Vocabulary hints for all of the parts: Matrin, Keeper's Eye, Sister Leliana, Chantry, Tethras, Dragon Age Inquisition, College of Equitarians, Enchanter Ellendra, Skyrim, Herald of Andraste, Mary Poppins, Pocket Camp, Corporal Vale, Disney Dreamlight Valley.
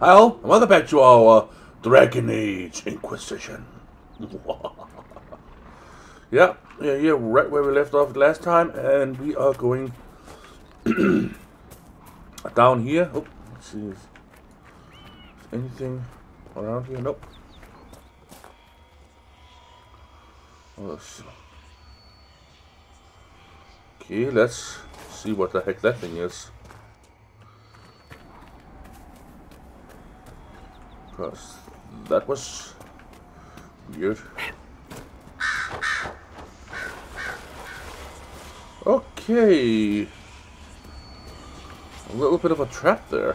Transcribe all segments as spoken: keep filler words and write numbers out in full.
Hello, and welcome back to our uh, Dragon Age Inquisition. yeah, yeah, yeah, right where we left off last time, and we are going down here. Oh, let's see if there's anything around here. Nope. Let's okay, let's see what the heck that thing is. That was weird. Okay. A little bit of a trap there.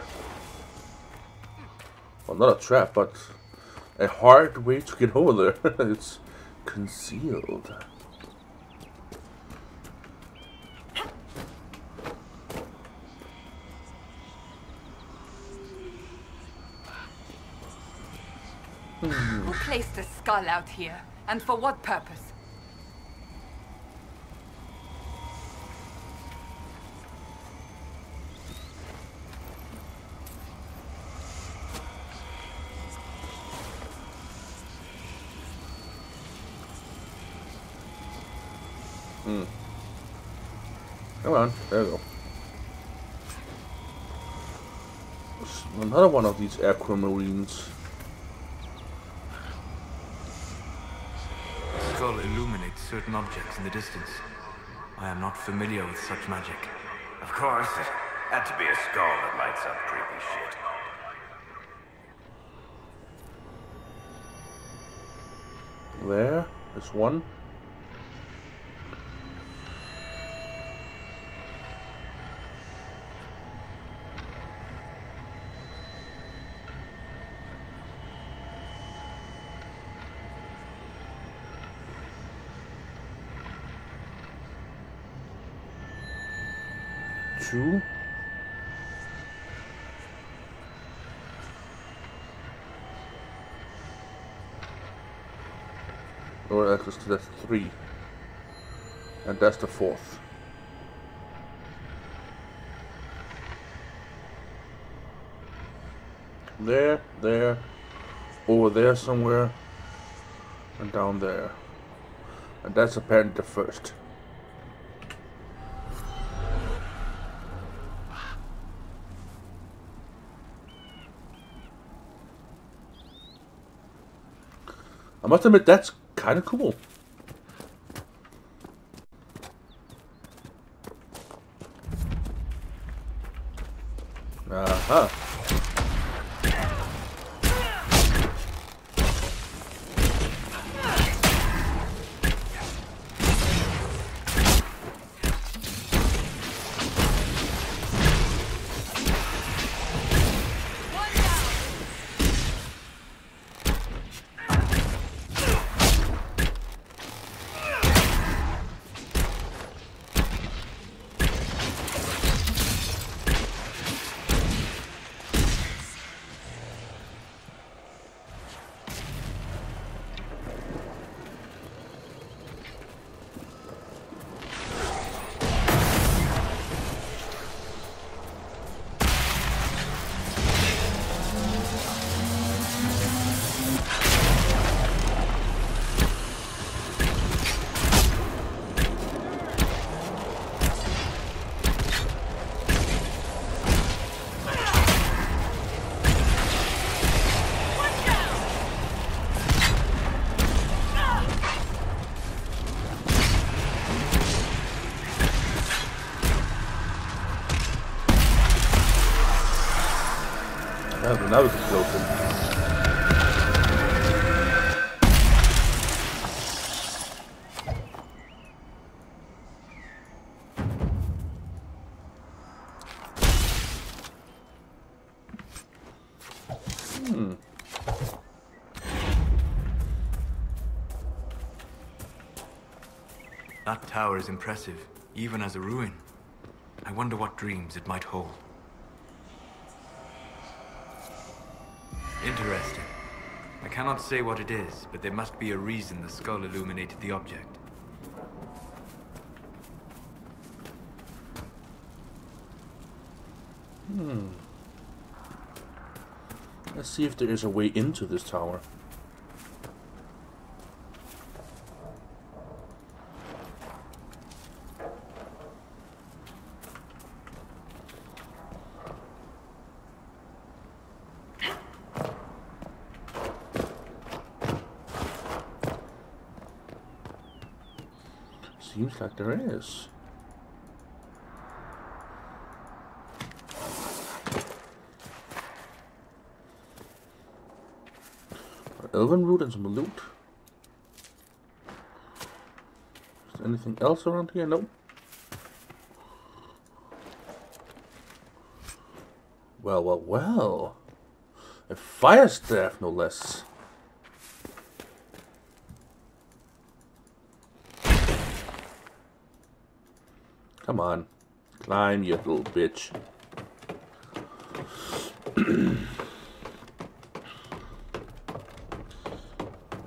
Well, not a trap, but a hard way to get over there. It's concealed. Who placed the skull out here, and for what purpose? Hmm. Come on, there we go. There's another one of these aquamarines. Illuminates certain objects in the distance. I am not familiar with such magic. Of course, it had to be a skull that lights up creepy shit. There, there's one. Two. Oh, that's just that's three, and that's the fourth. There, there, over there somewhere, and down there, and that's apparently the first. I must admit, that's kind of cool. Uh-huh. That was explosive. Hmm. That tower is impressive, even as a ruin. I wonder what dreams it might hold. Interesting. I cannot say what it is, but there must be a reason the skull illuminated the object. Hmm. Let's see if there is a way into this tower. Seems like there is. Elven root and some loot. Is there anything else around here? No. Well, well, well. A fire staff, no less. Come on. Climb, you little bitch.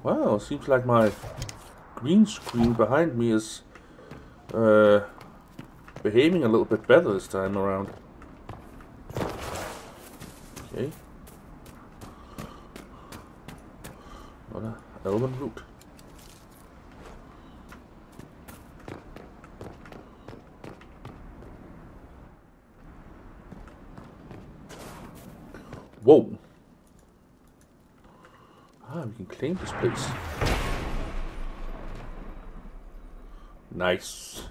Wow, seems like my green screen behind me is uh, behaving a little bit better this time around. Okay. Another elven root. Whoa. We can claim this place. Nice.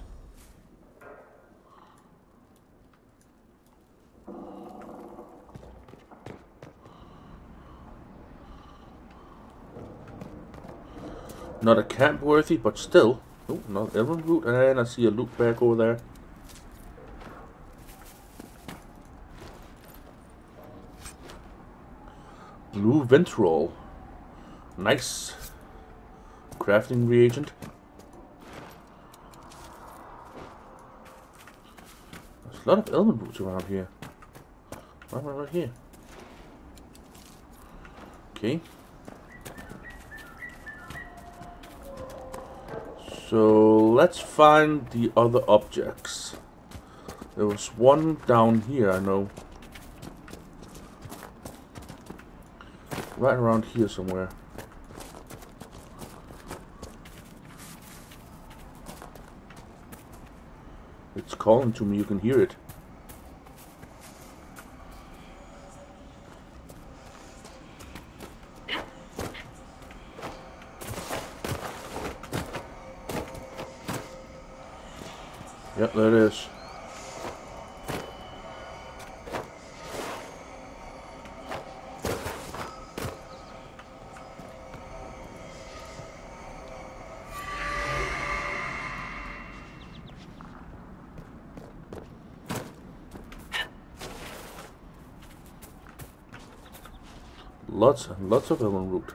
Not a camp worthy, but still. Oh, not every route, and I see a loot bag over there. Blue ventral. Nice. Crafting reagent. There's a lot of elven roots around here. Why am I right here? Okay. So let's find the other objects. There was one down here, I know. Right around here somewhere. It's calling to me, you can hear it. Yep, there it is. Lots and lots of elven root.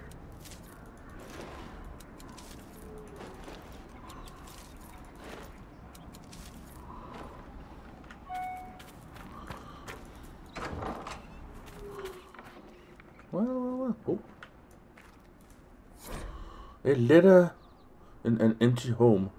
Well, well, well. Oh. A letter in an empty home.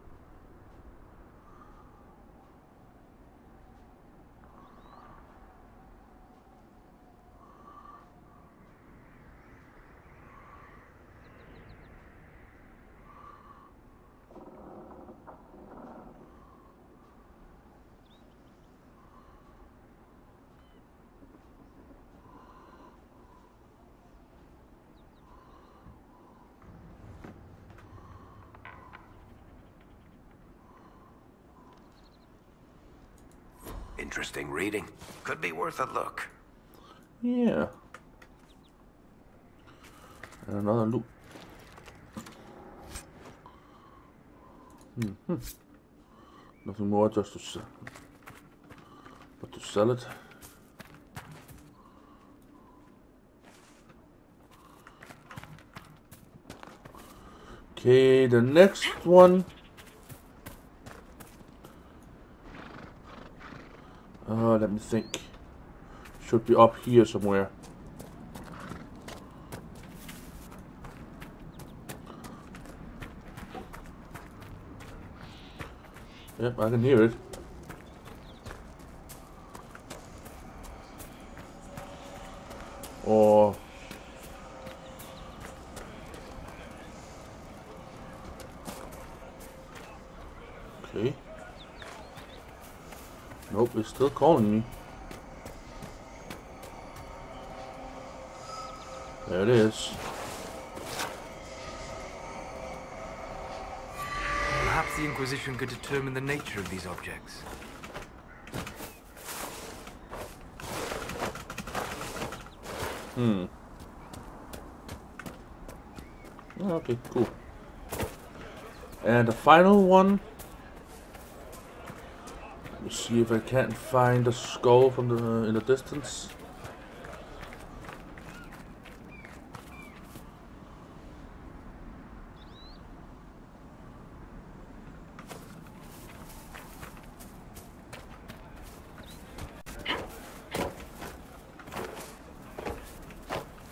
Interesting reading. Could be worth a look. Yeah. And another loop. Mm-hmm. Nothing more, just to, but to sell it. Okay, the next one. Uh, let me think. Should be up here somewhere. Yep, I can hear it. Or Oh, it's still calling me. There it is. Perhaps the Inquisition could determine the nature of these objects. Hmm. Okay, cool. And the final one. Let me see if I can't find a skull from the uh, in the distance.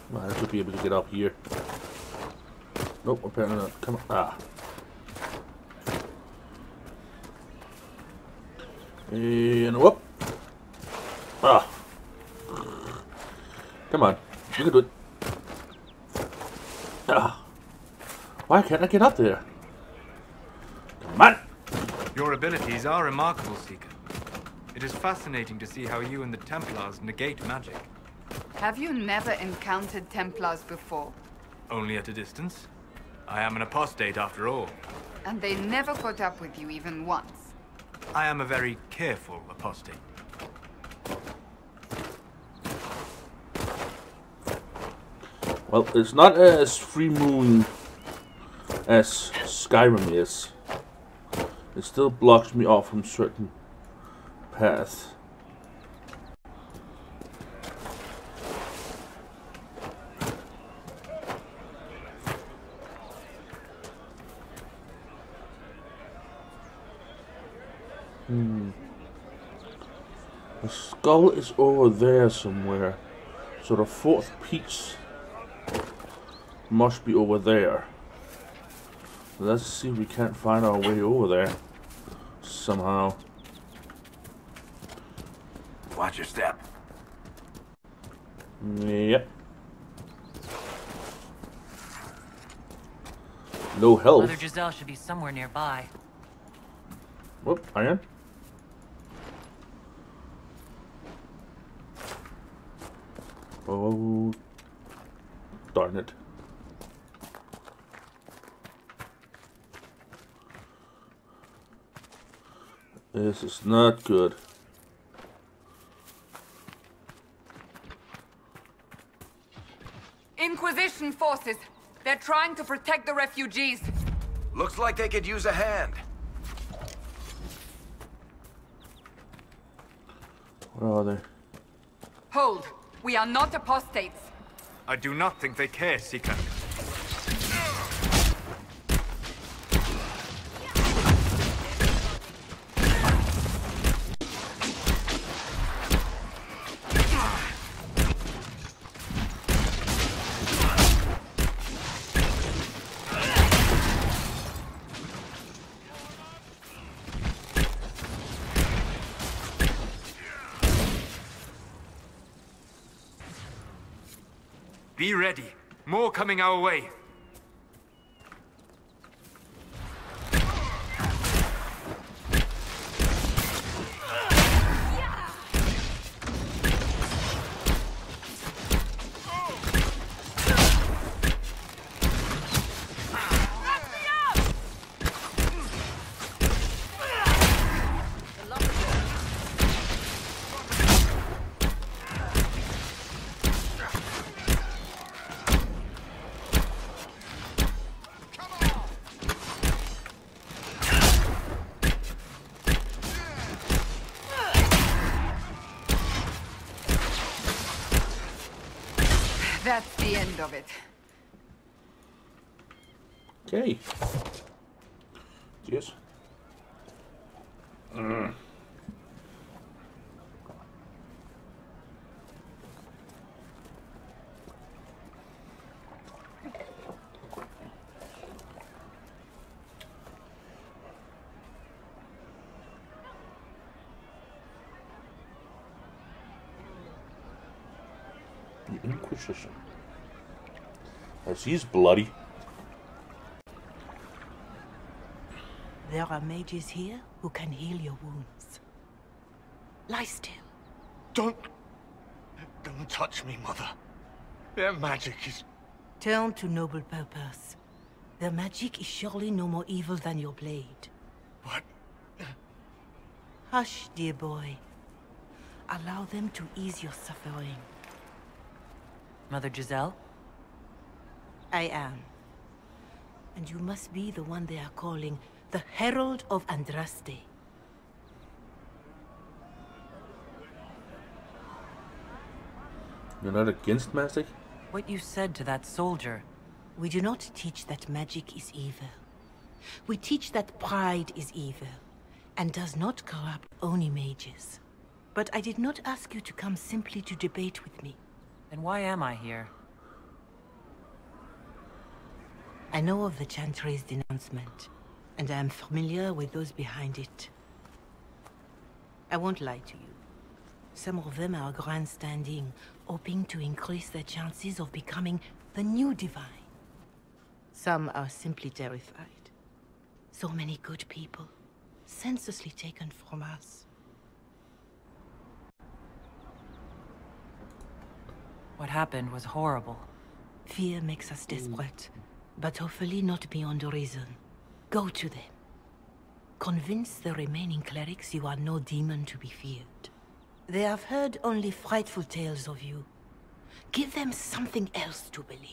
Well, I should be able to get up here. Nope, apparently not. Come on. Ah. And whoop. Ah. Come on. You can do it. Ah. Why can't I get up there? Come on. Your abilities are remarkable, Seeker. It is fascinating to see how you and the Templars negate magic. Have you never encountered Templars before? Only at a distance. I am an apostate after all. And they never caught up with you even once. I am a very careful apostate. Well, it's not as free moving as Skyrim is. It still blocks me off from certain paths. The skull is over there somewhere, so the fourth piece must be over there. Let's see if we can't find our way over there somehow. Watch your step. Yep. No health. Mother Giselle should be somewhere nearby. Whoop, iron. Oh, darn it. This is not good. Inquisition forces. They're trying to protect the refugees. Looks like they could use a hand. Where are they? Hold. We are not apostates. I do not think they care, Seeker. Be ready. More coming our way. That's the end of it. Okay. Yes. Mm. Inquisition. As he's bloody. There are mages here who can heal your wounds. lies to him. Don't... don't touch me, Mother. Their magic is... Turn to noble purpose. Their magic is surely no more evil than your blade. What? Hush, dear boy. Allow them to ease your suffering. Mother Giselle? I am. And you must be the one they are calling the Herald of Andraste. You're not against magic? What you said to that soldier. We do not teach that magic is evil. We teach that pride is evil, and does not corrupt only mages. But I did not ask you to come simply to debate with me. Then why am I here? I know of the Chantry's denouncement, and I am familiar with those behind it. I won't lie to you. Some of them are grandstanding, hoping to increase their chances of becoming the new divine. Some are simply terrified. So many good people, senselessly taken from us. What happened was horrible. Fear makes us desperate. But hopefully not beyond reason. Go to them. Convince the remaining clerics you are no demon to be feared. They have heard only frightful tales of you. Give them something else to believe.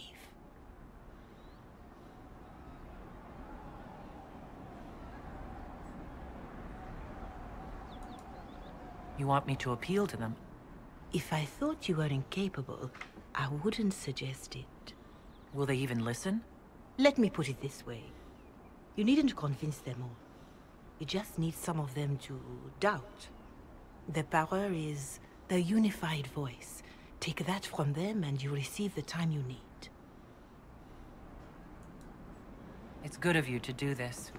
You want me to appeal to them? If I thought you were incapable, I wouldn't suggest it. Will they even listen? Let me put it this way. You needn't convince them all. You just need some of them to doubt. Their power is their unified voice. Take that from them and you receive the time you need. It's good of you to do this.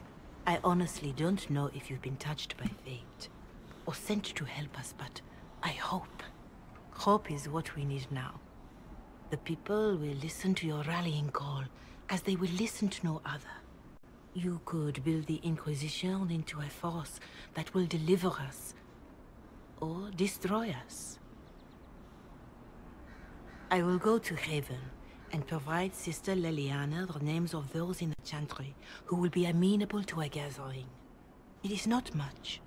I honestly don't know if you've been touched by fate or sent to help us, but I hope. Hope is what we need now. The people will listen to your rallying call, as they will listen to no other. You could build the Inquisition into a force that will deliver us, or destroy us. I will go to Haven and provide Sister Leliana the names of those in the Chantry who will be amenable to a gathering. It is not much,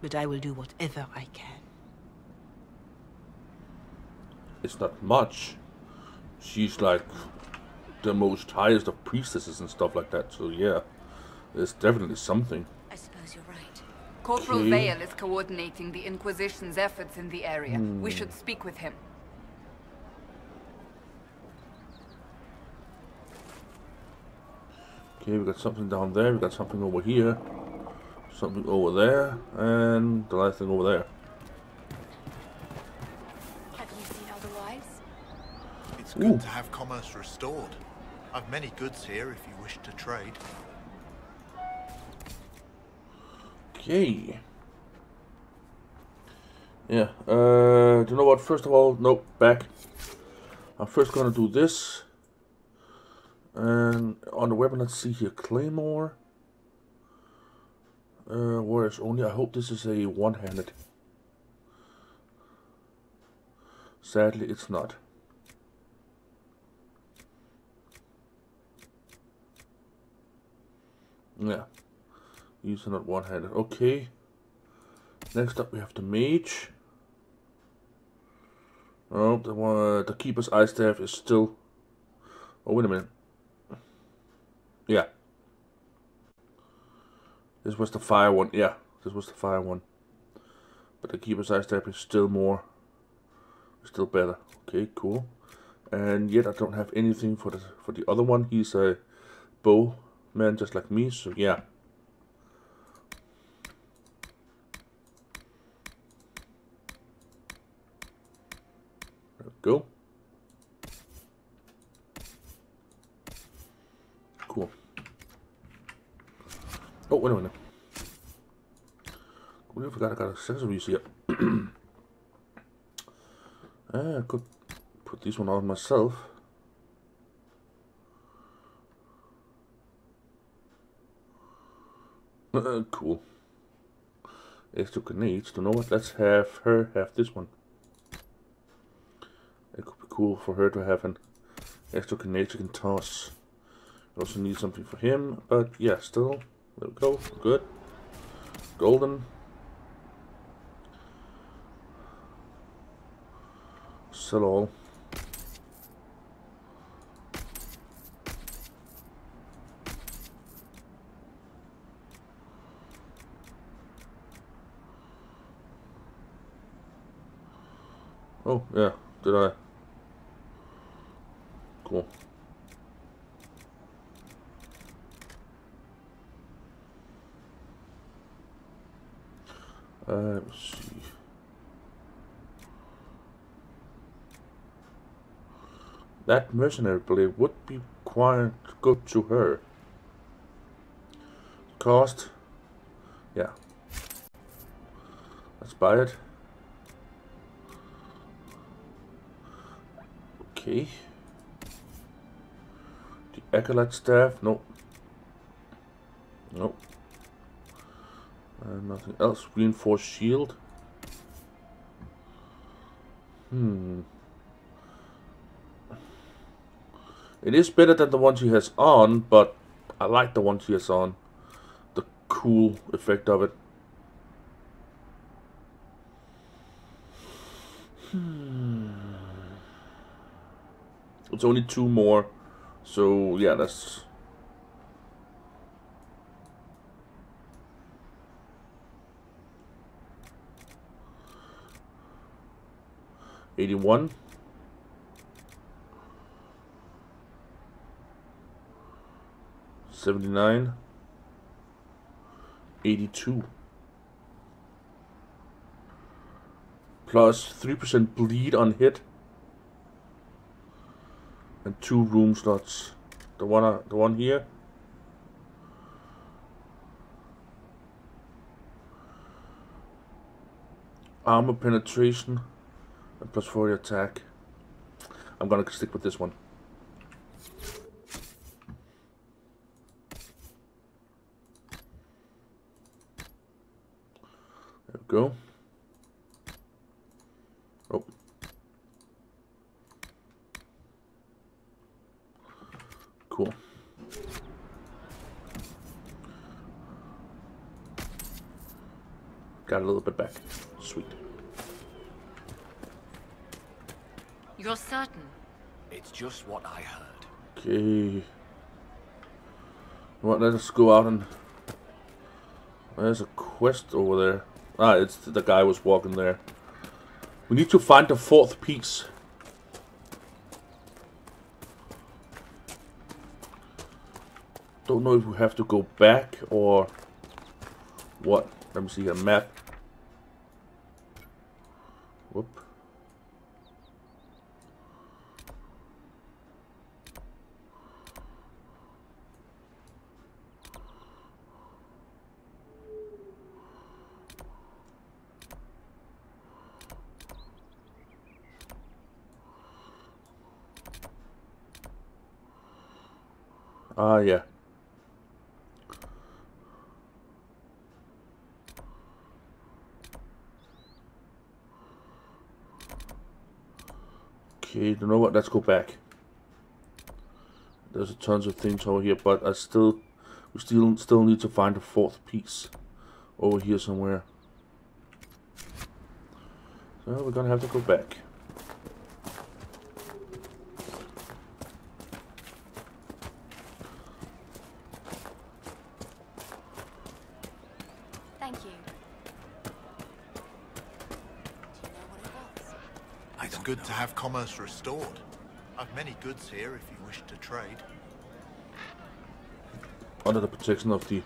but I will do whatever I can. It's not much. She's like... the most highest of priestesses and stuff like that, so yeah, there's definitely something. I suppose you're right. Corporal Vale is coordinating the Inquisition's efforts in the area. Mm. We should speak with him. Okay, we got something down there, we got something over here, something over there, and the last thing over there. Have you seen other wives? It's good Ooh. to have commerce restored. I've many goods here if you wish to trade. Okay. Yeah. Uh, do you know what? First of all, no, back. I'm first gonna do this. And on the weapon, let's see here, claymore. Uh, whereas only I hope this is a one-handed. Sadly, it's not. Yeah, these are not one-handed. Okay, next up we have the mage. Oh, the one, the keeper's eye staff is still... Oh, wait a minute. Yeah. This was the fire one. Yeah, this was the fire one. But the keeper's eye staff is still more... still better. Okay, cool. And yet I don't have anything for the, for the other one. He's a bow man just like me, so yeah. There we go. Cool. Oh, wait a minute. I forgot I got accessories here. I could put this one on myself. Uh, cool. Estuca needs. To know what? Let's have her have this one. It could be cool for her to have an exokinetic toss. We also need something for him, but yeah, still. There we go. Good. Golden. Sell all. Oh, yeah. Did I? Cool. Uh, let's see. That mercenary blade would be required to go to her. Cost? Yeah. Let's buy it. Okay. The acolyte staff? Nope. Nope. Uh, nothing else. Reinforced shield. Hmm. It is better than the one she has on, but I like the one she has on. The cool effect of it. Hmm. It's only two more, so yeah, that's... eighty-one. seventy-nine. eighty-two. Plus three percent bleed on hit. And two room slots. The one, uh, the one here. Armor penetration. And plus four attack. I'm gonna stick with this one. There we go. Oh. Cool. Got a little bit back. Sweet. You're certain? It's just what I heard. Okay. Well, let us go out and... There's a quest over there. Ah, it's the guy was walking there. We need to find the fourth piece. Don't know if we have to go back or... What? Let me see a map. Whoop. Ah, yeah. Okay, you know what? Let's go back. There's tons of things over here, but I still, we still, still need to find a fourth piece over here somewhere. So we're gonna have to go back. Have commerce restored. I've many goods here if you wish to trade. Under the protection of the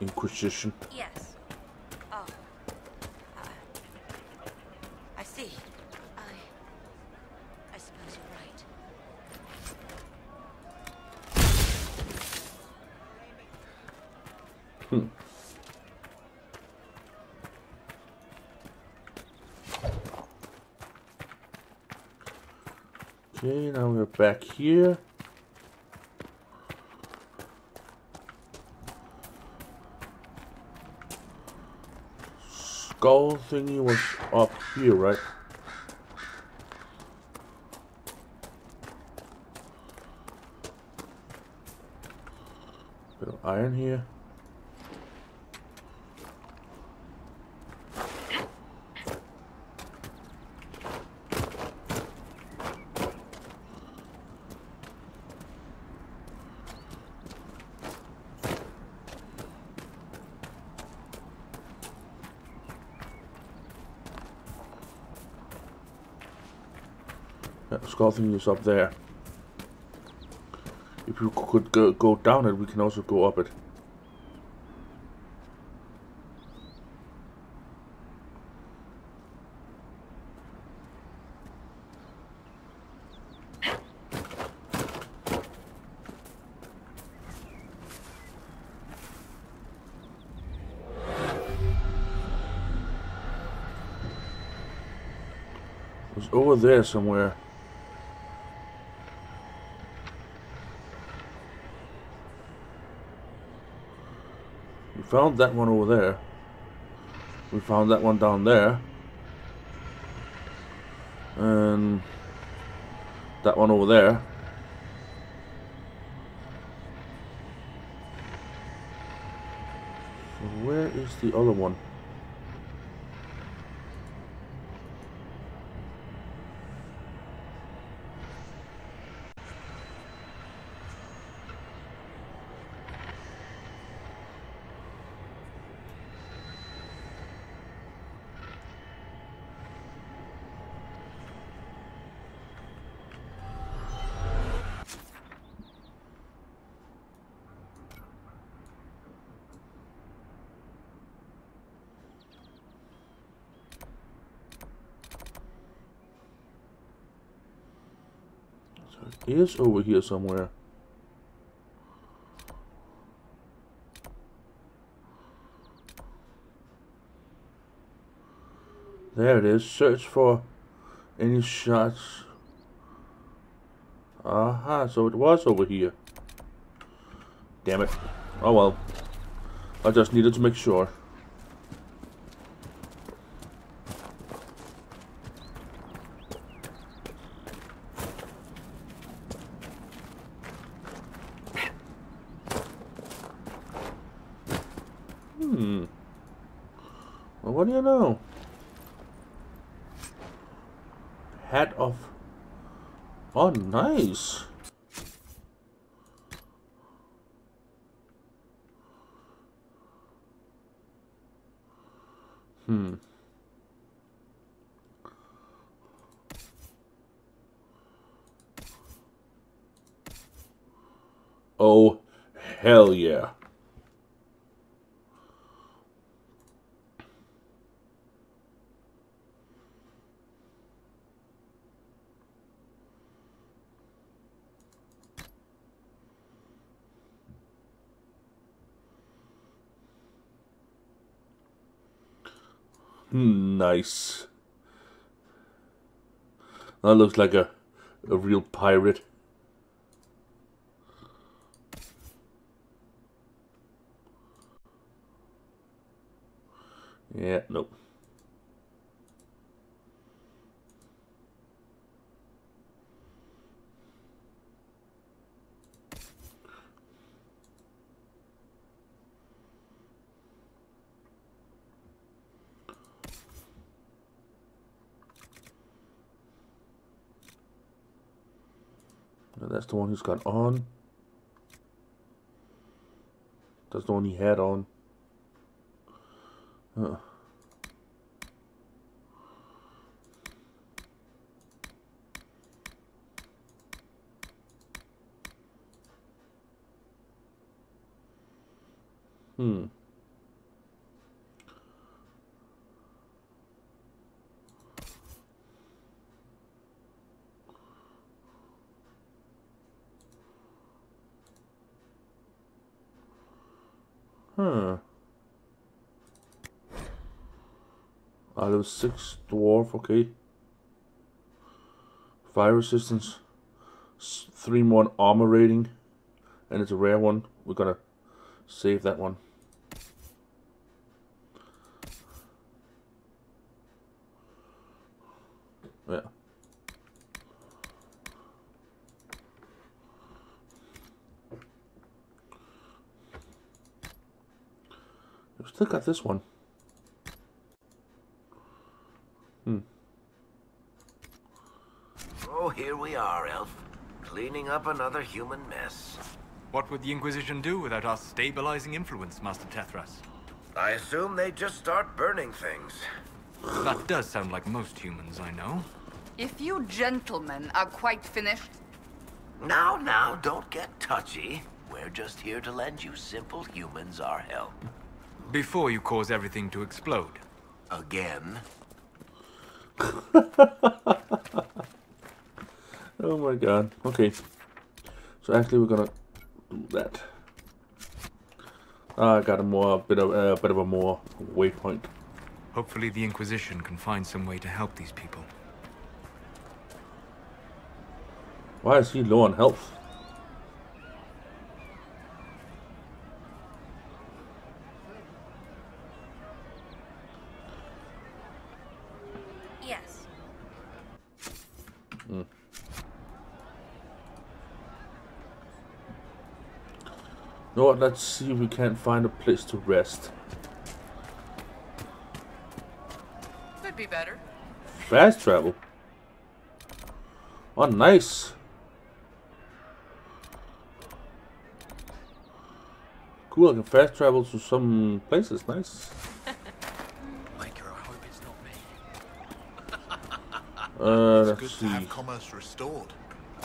Inquisition. Yes. Oh. Uh, I see. I. I suppose you're right. Hmm. Okay, now we're back here. skull thingy was up here, right? Bit of iron here. Skull thing is up there. If you could go, go down it, we can also go up it. It was over there somewhere. Found that one over there. We found that one down there. And that one over there. So where is the other one? It is over here somewhere. There it is. Search for any shots. Aha, so it was over here. Damn it. Oh well. I just needed to make sure. Nice. Hmm. Oh, hell yeah. Nice. That looks like a, a real pirate. Yeah, nope. That's the one who's got on. That's the one he had on. Huh. Hmm. Huh. I level six dwarf, okay. Fire resistance, three more armor rating, and it's a rare one. We're gonna save that one. Yeah. I've still got this one. Hmm. Oh, here we are, Elf. Cleaning up another human mess. What would the Inquisition do without our stabilizing influence, Master Tethras? I assume they just start burning things. That does sound like most humans I know. If you gentlemen are quite finished... Now, now, don't get touchy. We're just here to lend you simple humans our help. Before you cause everything to explode. Again. Oh my god. Okay. So actually we're gonna do that. I got a more, bit of, uh, bit of a more waypoint. Hopefully the Inquisition can find some way to help these people. Why is he low on health? Yes. Mm. You know what? Let's see if we can't find a place to rest. Be better. Fast travel. Oh, nice. Cool, I can fast travel to some places. Nice. Like her, I hope it's not me. Uh, it's good see. to have commerce restored.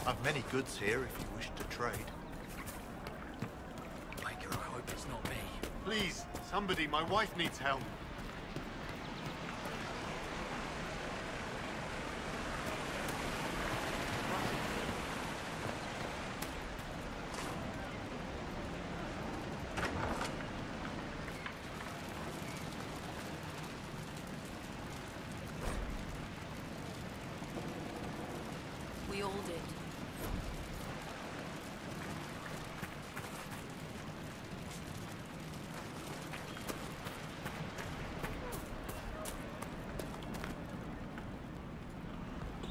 I've many goods here if you wish to trade. Like her, I hope it's not me. Please, somebody, my wife needs help.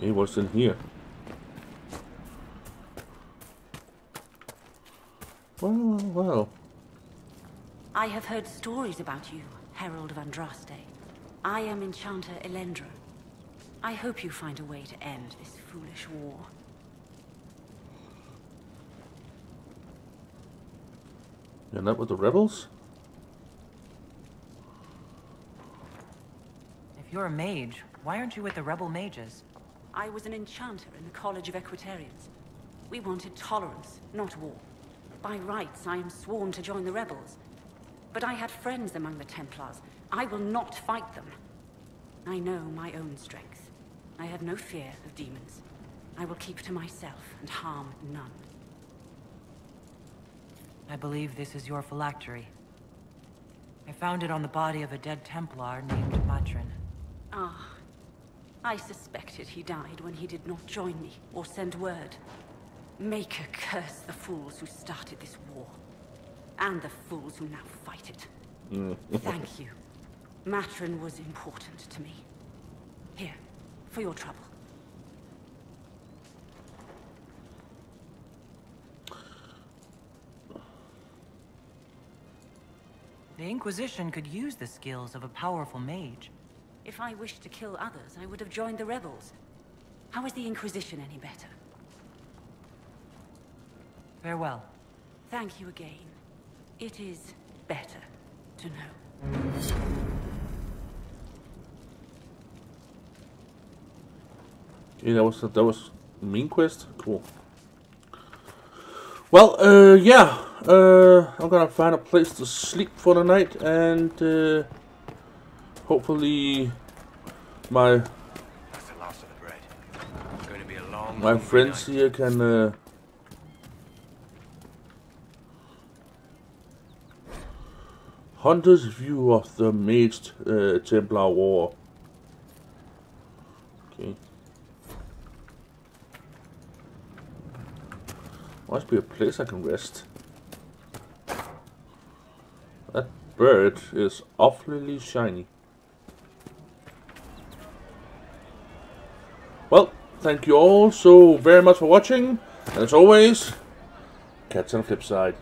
Hey, what's in here? Well, well, well. I have heard stories about you, Herald of Andraste. I am Enchanter Ellendra. I hope you find a way to end this foolish war. You're not with the rebels? If you're a mage, why aren't you with the rebel mages? I was an enchanter in the College of Equitarians. We wanted tolerance, not war. By rights, I am sworn to join the rebels. But I had friends among the Templars. I will not fight them. I know my own strength. I have no fear of demons. I will keep to myself and harm none. I believe this is your phylactery. I found it on the body of a dead Templar named Matrin. Ah. I suspected he died when he did not join me or send word. Maker curse the fools who started this war, and the fools who now fight it. Thank you. Matrin was important to me. Here, for your trouble. The Inquisition could use the skills of a powerful mage. If I wished to kill others, I would have joined the rebels. How is the Inquisition any better? Farewell. Thank you again. It is better to know. Yeah, that was that was main quest. Cool. Well, uh, yeah. Uh, I'm gonna find a place to sleep for the night and. Uh, Hopefully, my That's the last of the bread. It's going to be a long, my long friends night. here can uh, Hunter's view of the Mage uh, Templar War. Okay, must be a place I can rest. That bird is awfully shiny. Well, thank you all so very much for watching. And as always, catch you on the flip side.